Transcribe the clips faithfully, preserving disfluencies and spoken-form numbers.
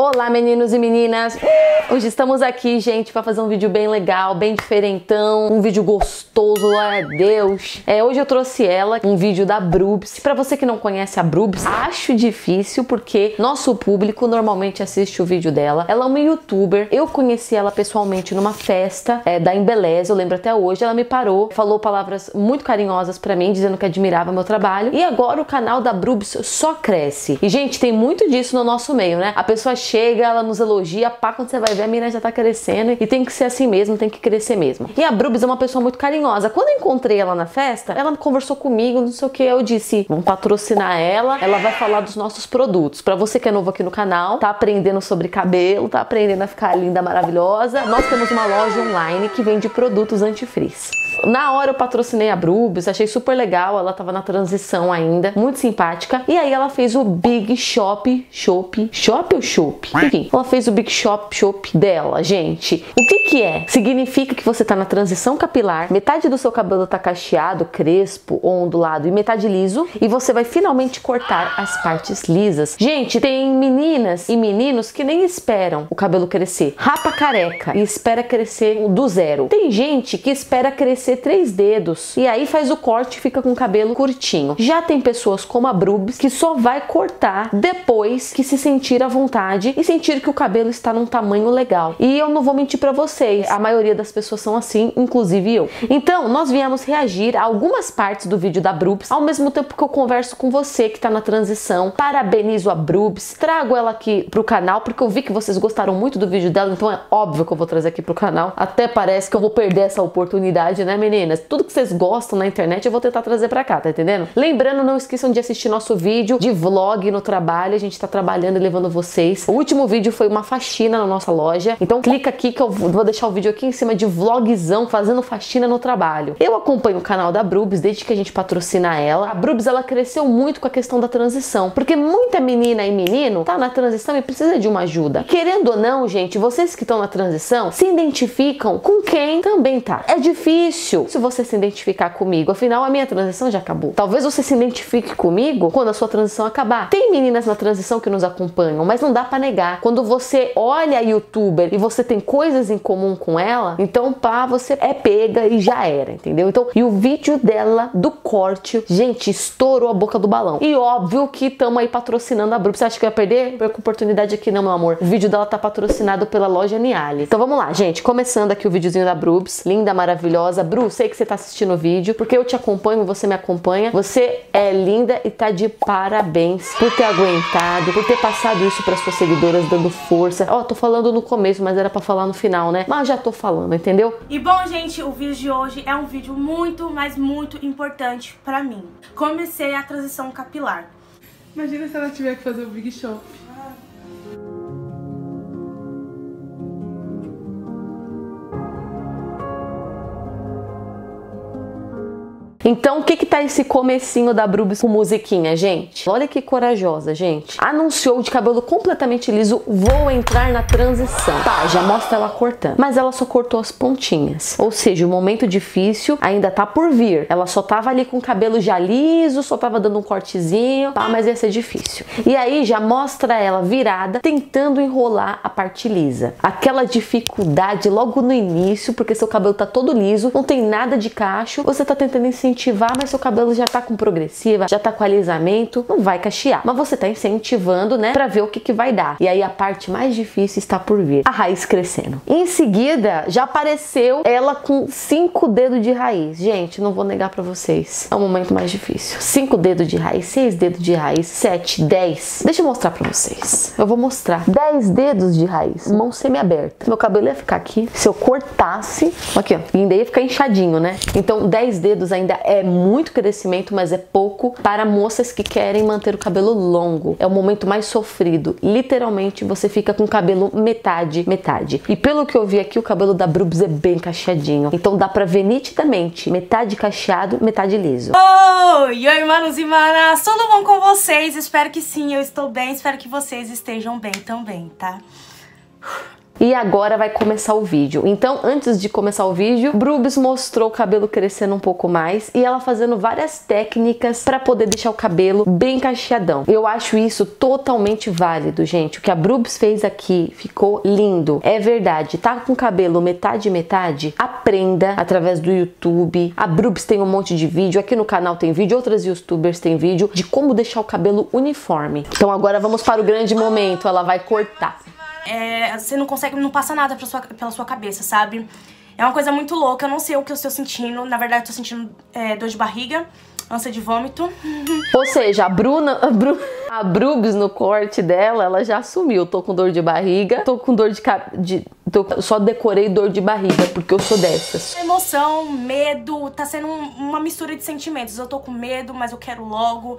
Olá, meninos e meninas! Hoje estamos aqui, gente, para fazer um vídeo bem legal, bem diferentão, um vídeo gostoso, glória a Deus. É, hoje eu trouxe ela, um vídeo da Brubs. Para você que não conhece a Brubs, acho difícil, porque nosso público normalmente assiste o vídeo dela. Ela é uma youtuber, eu conheci ela pessoalmente numa festa é, da Embeleza, eu lembro até hoje. Ela me parou, falou palavras muito carinhosas para mim, dizendo que admirava meu trabalho. E agora o canal da Brubs só cresce. E, gente, tem muito disso no nosso meio, né? A pessoa chega, ela nos elogia, pá, quando você vai ver, a mina já tá crescendo, e tem que ser assim mesmo, tem que crescer mesmo. E a Brubs é uma pessoa muito carinhosa. Quando eu encontrei ela na festa, ela conversou comigo, não sei o que, eu disse, vamos patrocinar ela, ela vai falar dos nossos produtos. Pra você que é novo aqui no canal, tá aprendendo sobre cabelo, tá aprendendo a ficar linda, maravilhosa, nós temos uma loja online que vende produtos antifrizz. Na hora eu patrocinei a Brubs, achei super legal, ela tava na transição ainda, muito simpática, e aí ela fez o Big Chop, Chop, Chop ou Chop? Enfim, ela fez o Big Chop Chop dela, gente. O que que é? Significa que você tá na transição capilar, metade do seu cabelo tá cacheado, crespo, ondulado e metade liso, e você vai finalmente cortar as partes lisas. Gente, tem meninas e meninos que nem esperam o cabelo crescer. Rapa careca e espera crescer do zero. Tem gente que espera crescer três dedos e aí faz o corte e fica com o cabelo curtinho. Já tem pessoas como a Brubs que só vai cortar depois que se sentir à vontade e sentir que o cabelo está num tamanho legal. E eu não vou mentir pra vocês, a maioria das pessoas são assim, inclusive eu. Então, nós viemos reagir a algumas partes do vídeo da Brubs, ao mesmo tempo que eu converso com você que tá na transição. Parabenizo a Brubs, trago ela aqui pro canal, porque eu vi que vocês gostaram muito do vídeo dela, então é óbvio que eu vou trazer aqui pro canal. Até parece que eu vou perder essa oportunidade, né, meninas? Tudo que vocês gostam na internet, eu vou tentar trazer pra cá, tá entendendo? Lembrando, não esqueçam de assistir nosso vídeo de vlog no trabalho, a gente tá trabalhando e levando vocês. O último vídeo foi uma faxina na nossa loja, então clica aqui que eu vou deixar o vídeo aqui em cima de vlogzão, fazendo faxina no trabalho. Eu acompanho o canal da Brubs desde que a gente patrocina ela. A Brubs, ela cresceu muito com a questão da transição, porque muita menina e menino tá na transição e precisa de uma ajuda. Querendo ou não, gente, vocês que estão na transição se identificam com quem também tá. É difícil se você se identificar comigo, afinal a minha transição já acabou. Talvez você se identifique comigo quando a sua transição acabar. Tem meninas na transição que nos acompanham, mas não dá pra negar. Quando você olha a youtuber e você tem coisas em comum com ela, então pá, você é pega e já era, entendeu? Então, e o vídeo dela do corte, gente, estourou a boca do balão. E óbvio que estamos aí patrocinando a Brubs. Você acha que eu ia perder? Perco oportunidade aqui não, meu amor. O vídeo dela tá patrocinado pela loja Nialis. Então vamos lá, gente, começando aqui o videozinho da Brubs, linda, maravilhosa. Bru, sei que você tá assistindo o vídeo, porque eu te acompanho, você me acompanha. Você é linda e tá de parabéns por ter aguentado, por ter passado isso para suas seguidoras, dando força. Ó, oh, tô falando no começo, mas era pra falar no final, né? Mas já tô falando, entendeu? E bom, gente, o vídeo de hoje é um vídeo muito, mas muito importante pra mim. Comecei a transição capilar. Imagina se ela tiver que fazer o Big Chop. Então, o que que tá esse comecinho da Brubs com musiquinha, gente? Olha que corajosa, gente. Anunciou de cabelo completamente liso, vou entrar na transição. Tá, já mostra ela cortando. Mas ela só cortou as pontinhas. Ou seja, o momento difícil ainda tá por vir. Ela só tava ali com o cabelo já liso, só tava dando um cortezinho, tá? Mas ia ser difícil. E aí, já mostra ela virada, tentando enrolar a parte lisa. Aquela dificuldade logo no início, porque seu cabelo tá todo liso, não tem nada de cacho, você tá tentando incentivar, mas seu cabelo já tá com progressiva, já tá com alisamento, não vai cachear, mas você tá incentivando, né, pra ver o que que vai dar. E aí a parte mais difícil está por vir, a raiz crescendo. Em seguida, já apareceu ela com cinco dedos de raiz. Gente, não vou negar pra vocês, é o momento mais difícil. Cinco dedos de raiz, seis dedos de raiz, sete, dez. Deixa eu mostrar pra vocês. Eu vou mostrar. Dez dedos de raiz, mão semiaberta. Meu cabelo ia ficar aqui, se eu cortasse, aqui ó, ainda ia ficar inchadinho, né? Então, dez dedos ainda é É muito crescimento, mas é pouco para moças que querem manter o cabelo longo. É o momento mais sofrido. Literalmente, você fica com o cabelo metade, metade. E pelo que eu vi aqui, o cabelo da Brubs é bem cacheadinho. Então dá pra ver nitidamente, metade cacheado, metade liso. Oi, oi, manos e manas! Tudo bom com vocês? Espero que sim, eu estou bem. Espero que vocês estejam bem também, tá? E agora vai começar o vídeo. Então, antes de começar o vídeo, Brubs mostrou o cabelo crescendo um pouco mais e ela fazendo várias técnicas para poder deixar o cabelo bem cacheadão. Eu acho isso totalmente válido, gente. O que a Brubs fez aqui ficou lindo. É verdade, tá com o cabelo metade metade? Aprenda através do YouTube. A Brubs tem um monte de vídeo, aqui no canal tem vídeo, outras youtubers têm vídeo de como deixar o cabelo uniforme. Então agora vamos para o grande momento, ela vai cortar. É, você não consegue, não passa nada pra sua, pela sua cabeça, sabe? É uma coisa muito louca, eu não sei o que eu estou sentindo. Na verdade, eu tô sentindo é, dor de barriga, ânsia de vômito. Ou seja, a Bruna... A Bru... A Brubs no corte dela, ela já assumiu. Tô com dor de barriga, tô com dor de cabelo. De... Tô... Só decorei dor de barriga, porque eu sou dessas. Emoção, medo, tá sendo um, uma mistura de sentimentos. Eu tô com medo, mas eu quero logo.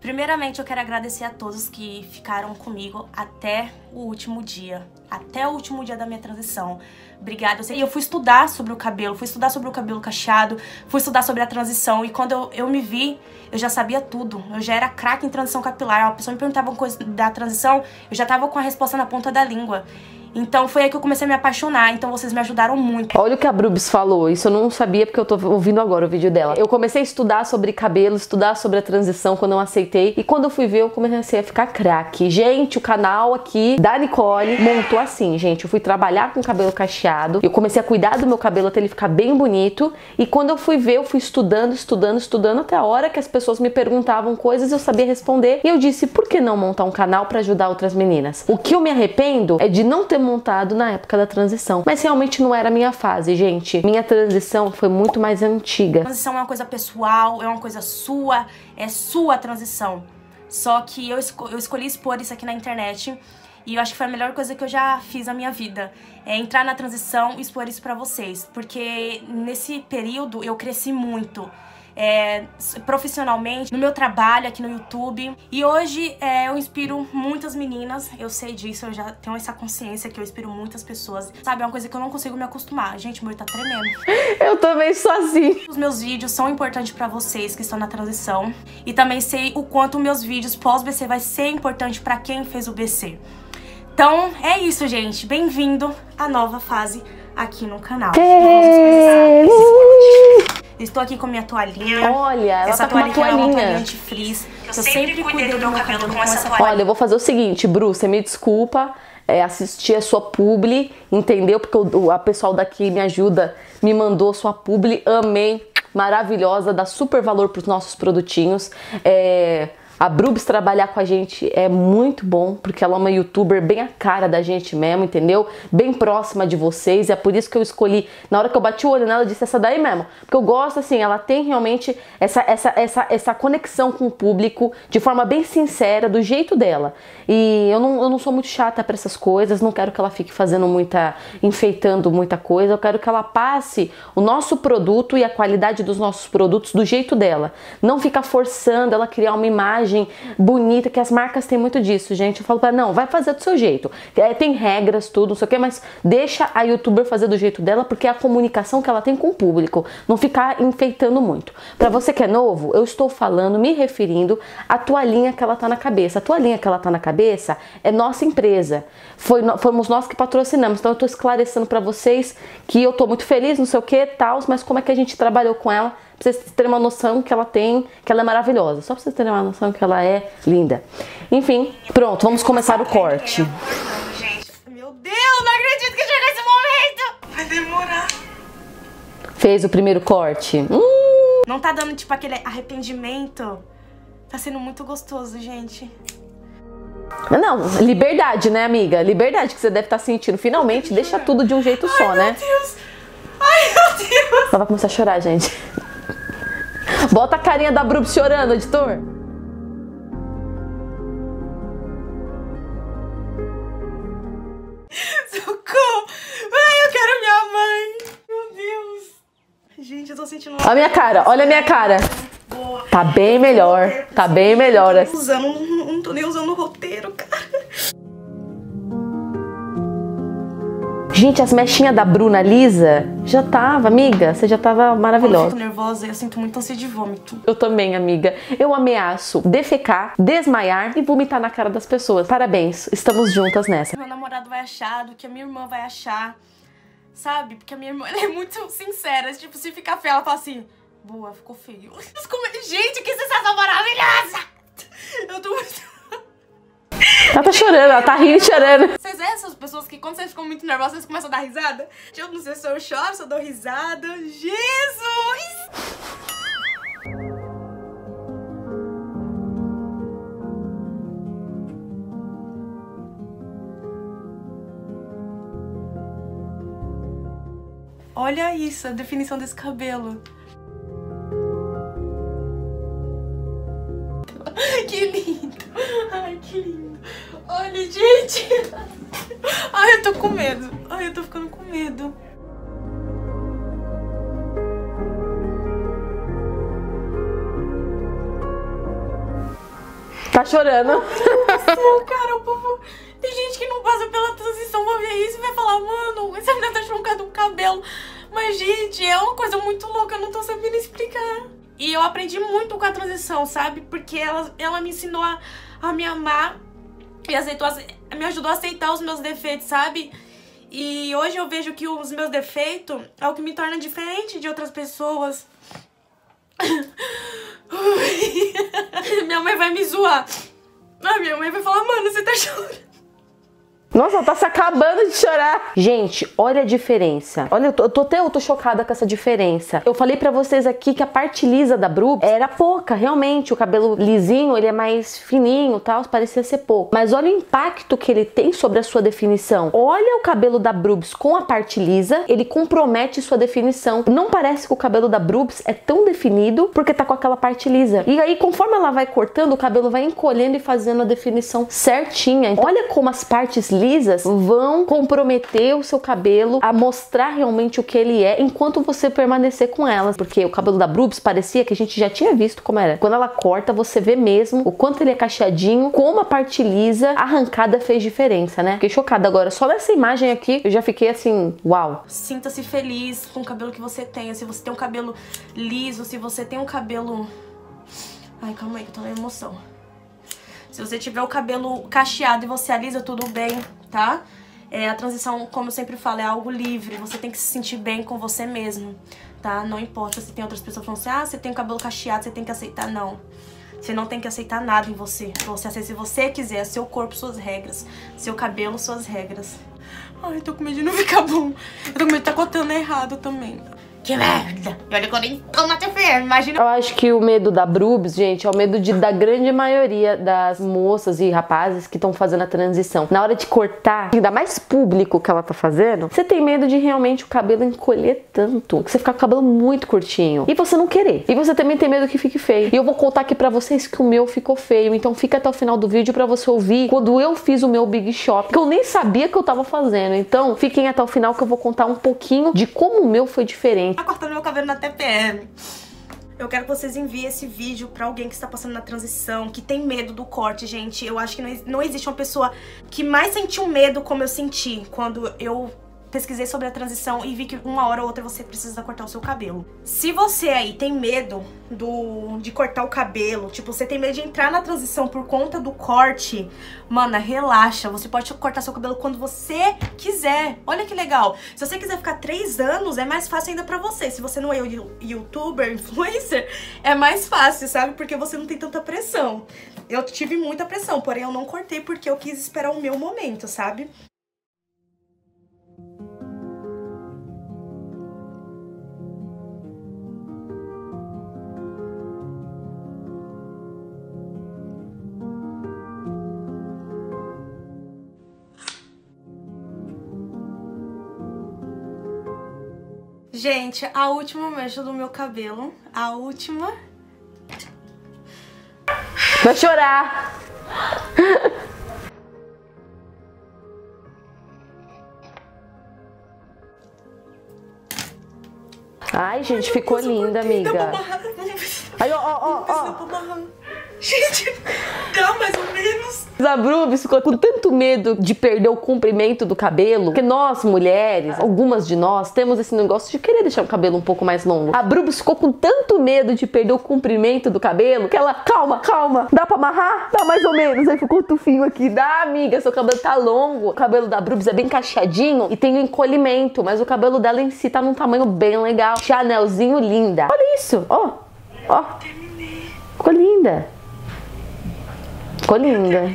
Primeiramente, eu quero agradecer a todos que ficaram comigo até o último dia. Até o último dia da minha transição. Obrigada. E eu fui estudar sobre o cabelo, fui estudar sobre o cabelo cacheado, fui estudar sobre a transição. E quando eu, eu me vi, eu já sabia tudo. Eu já era craque em transição capilar. A pessoa me perguntava uma coisa da transição, eu já tava com a resposta na ponta da língua. Então foi aí que eu comecei a me apaixonar, então vocês me ajudaram muito. Olha o que a Brubs falou, isso eu não sabia porque eu tô ouvindo agora o vídeo dela. Eu comecei a estudar sobre cabelo, estudar sobre a transição quando eu aceitei. E quando eu fui ver, eu comecei a ficar craque. Gente, o canal aqui da Nicole montou assim, gente. Eu fui trabalhar com cabelo cacheado, eu comecei a cuidar do meu cabelo até ele ficar bem bonito. E quando eu fui ver, eu fui estudando, estudando, estudando, até a hora que as pessoas me perguntavam coisas, eu sabia responder. E eu disse, por que não montar um canal pra ajudar outras meninas? O que eu me arrependo é de não ter montado na época da transição, mas realmente não era a minha fase, gente. Minha transição foi muito mais antiga. A transição é uma coisa pessoal, é uma coisa sua, é sua transição. Só que eu, esco eu escolhi expor isso aqui na internet e eu acho que foi a melhor coisa que eu já fiz na minha vida. É entrar na transição e expor isso pra vocês, porque nesse período eu cresci muito. É, profissionalmente, no meu trabalho aqui no YouTube. E hoje é, eu inspiro muitas meninas, eu sei disso, eu já tenho essa consciência que eu inspiro muitas pessoas. Sabe, é uma coisa que eu não consigo me acostumar. Gente, meu, tá tremendo. Eu também sou assim. Os meus vídeos são importantes pra vocês que estão na transição. E também sei o quanto meus vídeos pós-B C vai ser importante pra quem fez o B C. Então, é isso, gente. Bem-vindo à nova fase aqui no canal. Estou aqui com minha toalhinha. Olha, ela essa tá toalhinha, com uma toalhinha. É uma toalhinha de frizz. Eu, eu sempre cuidei do meu cabelo com essa toalha. Olha, eu vou fazer o seguinte, Bru, você me desculpa é, assistir a sua publi, entendeu? Porque o, o a pessoal daqui me ajuda, me mandou sua publi, amei, maravilhosa, dá super valor para os nossos produtinhos. É... A Brubs trabalhar com a gente é muito bom, porque ela é uma youtuber bem a cara da gente mesmo, entendeu? Bem próxima de vocês, é por isso que eu escolhi. Na hora que eu bati o olho nela, eu disse essa daí mesmo. Porque eu gosto, assim, ela tem realmente essa, essa, essa, essa conexão com o público, de forma bem sincera, do jeito dela. E eu não, eu não sou muito chata pra essas coisas, não quero que ela fique fazendo muita... enfeitando muita coisa, eu quero que ela passe o nosso produto e a qualidade dos nossos produtos do jeito dela. Não fica forçando ela criar uma imagem bonita, que as marcas têm muito disso, gente. Eu falo pra ela, não, vai fazer do seu jeito. Tem regras, tudo, não sei o que, mas deixa a youtuber fazer do jeito dela, porque é a comunicação que ela tem com o público. Não ficar enfeitando muito. Pra você que é novo, eu estou falando, me referindo à toalhinha que ela tá na cabeça. A toalhinha que ela tá na cabeça é nossa empresa. Foi, fomos nós que patrocinamos. Então eu tô esclarecendo pra vocês que eu tô muito feliz, não sei o que, tal, mas como é que a gente trabalhou com ela, pra vocês terem uma noção que ela tem, que ela é maravilhosa. Só pra vocês terem uma noção que ela é linda. Enfim, pronto, vamos começar o corte. Meu Deus, não acredito que chegou esse momento! Vai demorar. Fez o primeiro corte. Hum. Não tá dando, tipo, aquele arrependimento. Tá sendo muito gostoso, gente. Não, liberdade, né, amiga? Liberdade que você deve estar sentindo. Finalmente, deixa tudo de um jeito só, Ai, né? Ai, meu Deus! Ai, meu Deus! Ela vai começar a chorar, gente. Bota a carinha da Brubs chorando, editor. Socorro! Ai, eu quero minha mãe! Meu Deus! Gente, eu tô sentindo... Olha a minha cara, olha a minha cara. Boa. Tá bem melhor, tá bem melhor. Não tô nem usando, não tô nem usando o roteiro, cara. Gente, as mechinhas da Bruna lisa já tava, amiga. Você já tava maravilhosa. Eu fico nervosa e eu sinto muito ânsia de vômito. Eu também, amiga. Eu ameaço defecar, desmaiar e vomitar na cara das pessoas. Parabéns, estamos juntas nessa. Meu namorado vai achar, do que a minha irmã vai achar, sabe? Porque a minha irmã, ela é muito sincera. Tipo, se ficar feia, ela fala assim: boa, ficou feio. Gente, que sensação maravilhosa! Eu tô muito... Ela tá chorando, ela tá rindo e chorando. Vocês veem essas pessoas que quando vocês ficam muito nervosas, vocês começam a dar risada? Eu não sei se eu choro, se eu dou risada. Jesus! Olha isso, a definição desse cabelo. Que lindo! Ai, que lindo! Olha, gente! Ai, eu tô com medo! Ai, eu tô ficando com medo! Tá chorando? Ai, meu cara, o povo... Tem gente que não passa pela transição, vai ver isso e vai falar: mano, essa menina tá chocada com o cabelo. Mas, gente, é uma coisa muito louca, eu não tô sabendo explicar. E eu aprendi muito com a transição, sabe? Porque ela, ela me ensinou a, a me amar e aceitou, me ajudou a aceitar os meus defeitos, sabe? E hoje eu vejo que os meus defeitos é o que me torna diferente de outras pessoas. Minha mãe vai me zoar. Ah, minha mãe vai falar: mano, você tá chorando. Nossa, ela tá se acabando de chorar. Gente, olha a diferença. Olha, eu tô, eu tô até eu tô chocada com essa diferença. Eu falei pra vocês aqui que a parte lisa da Brubs era pouca, realmente. O cabelo lisinho, ele é mais fininho e tal, parecia ser pouco. Mas olha o impacto que ele tem sobre a sua definição. Olha o cabelo da Brubs com a parte lisa, ele compromete sua definição. Não parece que o cabelo da Brubs é tão definido porque tá com aquela parte lisa. E aí, conforme ela vai cortando, o cabelo vai encolhendo e fazendo a definição certinha. Então, olha como as partes lisas lisas vão comprometer o seu cabelo a mostrar realmente o que ele é enquanto você permanecer com elas. Porque o cabelo da Brubs parecia que a gente já tinha visto como era. Quando ela corta, você vê mesmo o quanto ele é cacheadinho, como a parte lisa arrancada fez diferença, né? Fiquei chocada agora. Só nessa imagem aqui, eu já fiquei assim, uau. Sinta-se feliz com o cabelo que você tem. Se você tem um cabelo liso, se você tem um cabelo... Ai, calma aí que eu tô na emoção. Se você tiver o cabelo cacheado e você alisa, tudo bem, tá? É, a transição, como eu sempre falo, é algo livre. Você tem que se sentir bem com você mesmo, tá? Não importa se tem outras pessoas falando assim: ah, você tem o cabelo cacheado, você tem que aceitar. Não. Você não tem que aceitar nada em você. Você aceita se você quiser. Seu corpo, suas regras. Seu cabelo, suas regras. Ai, eu tô com medo de não ficar bom. Eu tô com medo de estar cortando errado também. Que merda! Olha que eu nem tô na T V, imagina. Eu acho que o medo da Brubs, gente, é o medo de, da grande maioria das moças e rapazes que estão fazendo a transição. Na hora de cortar, ainda mais público que ela tá fazendo, você tem medo de realmente o cabelo encolher tanto, que você ficar com o cabelo muito curtinho. E você não querer. E você também tem medo que fique feio. E eu vou contar aqui pra vocês que o meu ficou feio, então fica até o final do vídeo pra você ouvir quando eu fiz o meu Big Chop, que eu nem sabia que eu tava fazendo. Então, fiquem até o final que eu vou contar um pouquinho de como o meu foi diferente. Tá cortando meu cabelo na T P M. Eu quero que vocês enviem esse vídeo pra alguém que está passando na transição, que tem medo do corte, gente. Eu acho que não, não existe uma pessoa que mais sentiu medo como eu senti quando eu pesquisei sobre a transição e vi que uma hora ou outra você precisa cortar o seu cabelo. Se você aí tem medo do, de cortar o cabelo, tipo, você tem medo de entrar na transição por conta do corte, mana, relaxa. Você pode cortar seu cabelo quando você quiser. Olha que legal. Se você quiser ficar três anos, é mais fácil ainda pra você. Se você não é youtuber, influencer, é mais fácil, sabe? Porque você não tem tanta pressão. Eu tive muita pressão, porém eu não cortei porque eu quis esperar o meu momento, sabe? Gente, a última mecha do meu cabelo. A última. Vai chorar! Ai, gente, ai, ficou linda, amiga. Aí, ó, ó, ó. Gente, dá mais ou menos. A Brubs ficou com tanto medo de perder o comprimento do cabelo, porque nós, mulheres, algumas de nós, temos esse negócio de querer deixar o cabelo um pouco mais longo. A Brubs ficou com tanto medo de perder o comprimento do cabelo, que ela, calma, calma, dá pra amarrar? Dá mais ou menos. Aí ficou o tufinho aqui. Dá, amiga, seu cabelo tá longo. O cabelo da Brubs é bem cacheadinho e tem um encolhimento, mas o cabelo dela em si tá num tamanho bem legal. Chanelzinho linda. Olha isso, ó, ó. Ficou linda. Ficou linda.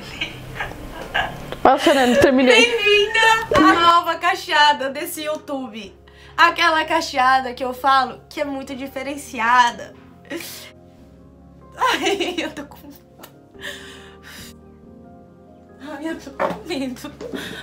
Olha o Fernando, terminei. Bem-vinda à nova cacheada desse YouTube. Aquela cacheada que eu falo que é muito diferenciada. Ai, eu tô com... Ai, eu tô com medo.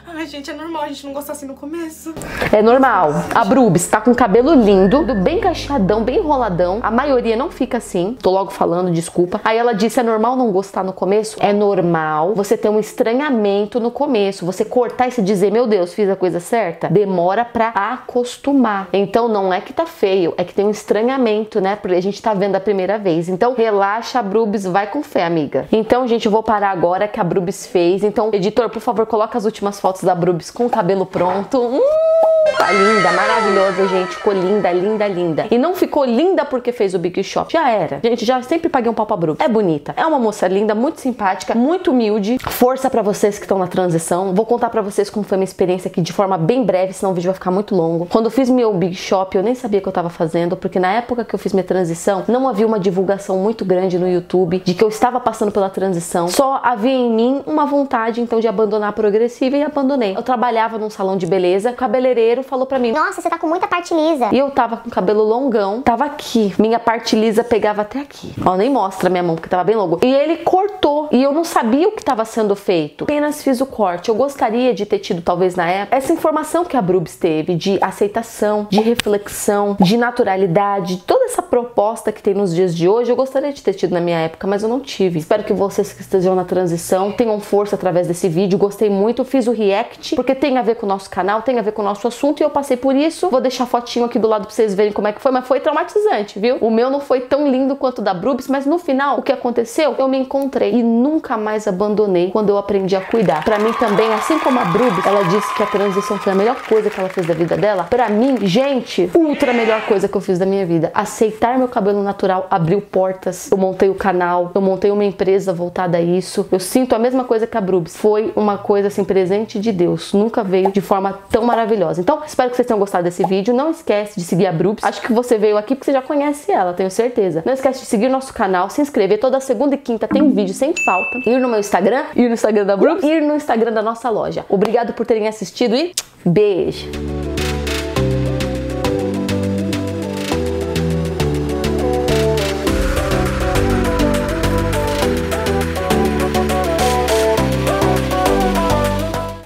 Ai, gente, é normal a gente não gostar assim no começo. É normal. A Brubs tá com cabelo lindo, bem cacheadão, bem enroladão. A maioria não fica assim. Tô logo falando, desculpa. Aí ela disse, é normal não gostar no começo? É normal você ter um estranhamento no começo. Você cortar e se dizer, meu Deus, fiz a coisa certa? Demora pra acostumar. Então, não é que tá feio, é que tem um estranhamento, né? Porque a gente tá vendo a primeira vez. Então, relaxa, a Brubs. Vai com fé, amiga. Então, gente, eu vou parar agora que a Brubs fez... Então, editor, por favor, coloca as últimas fotos da Brubs com o cabelo pronto. Hum, tá linda, maravilhosa, gente. Ficou linda, linda, linda. E não ficou linda porque fez o Big Chop. Já era. Gente, já sempre paguei um pau pra Brubs. É bonita. É uma moça linda, muito simpática, muito humilde. Força pra vocês que estão na transição. Vou contar pra vocês como foi minha experiência aqui de forma bem breve, senão o vídeo vai ficar muito longo. Quando eu fiz meu Big Chop, eu nem sabia o que eu tava fazendo, porque na época que eu fiz minha transição, não havia uma divulgação muito grande no YouTube de que eu estava passando pela transição. Só havia em mim uma vontade então de abandonar a progressiva e abandonei. Eu trabalhava num salão de beleza, o cabeleireiro falou pra mim, nossa, você tá com muita parte lisa. E eu tava com cabelo longão, tava aqui. Minha parte lisa pegava até aqui. Ó, nem mostra minha mão, porque tava bem longo. E ele cortou, e eu não sabia o que tava sendo feito. Apenas fiz o corte. Eu gostaria de ter tido, talvez na época, essa informação que a Brubs teve de aceitação, de reflexão, de naturalidade, toda essa proposta que tem nos dias de hoje, eu gostaria de ter tido na minha época, mas eu não tive. Espero que vocês que estejam na transição tenham força através através desse vídeo, gostei muito, fiz o react porque tem a ver com o nosso canal, tem a ver com o nosso assunto e eu passei por isso. Vou deixar fotinho aqui do lado pra vocês verem como é que foi, mas foi traumatizante, viu? O meu não foi tão lindo quanto o da Brubs, mas no final, o que aconteceu? Eu me encontrei e nunca mais abandonei quando eu aprendi a cuidar. Pra mim também, assim como a Brubs, ela disse que a transição foi a melhor coisa que ela fez da vida dela. Pra mim, gente, ultra melhor coisa que eu fiz da minha vida. Aceitar meu cabelo natural abriu portas, eu montei o canal, eu montei uma empresa voltada a isso. Eu sinto a mesma coisa que a Brubs. Foi uma coisa assim, presente de Deus. Nunca veio de forma tão maravilhosa. Então, espero que vocês tenham gostado desse vídeo. Não esquece de seguir a Brubs. Acho que você veio aqui porque você já conhece ela, tenho certeza. Não esquece de seguir nosso canal, se inscrever. Toda segunda e quinta tem um vídeo sem falta. Ir no meu Instagram, ir no Instagram da Brubs, ir no Instagram da nossa loja. Obrigado por terem assistido e beijo!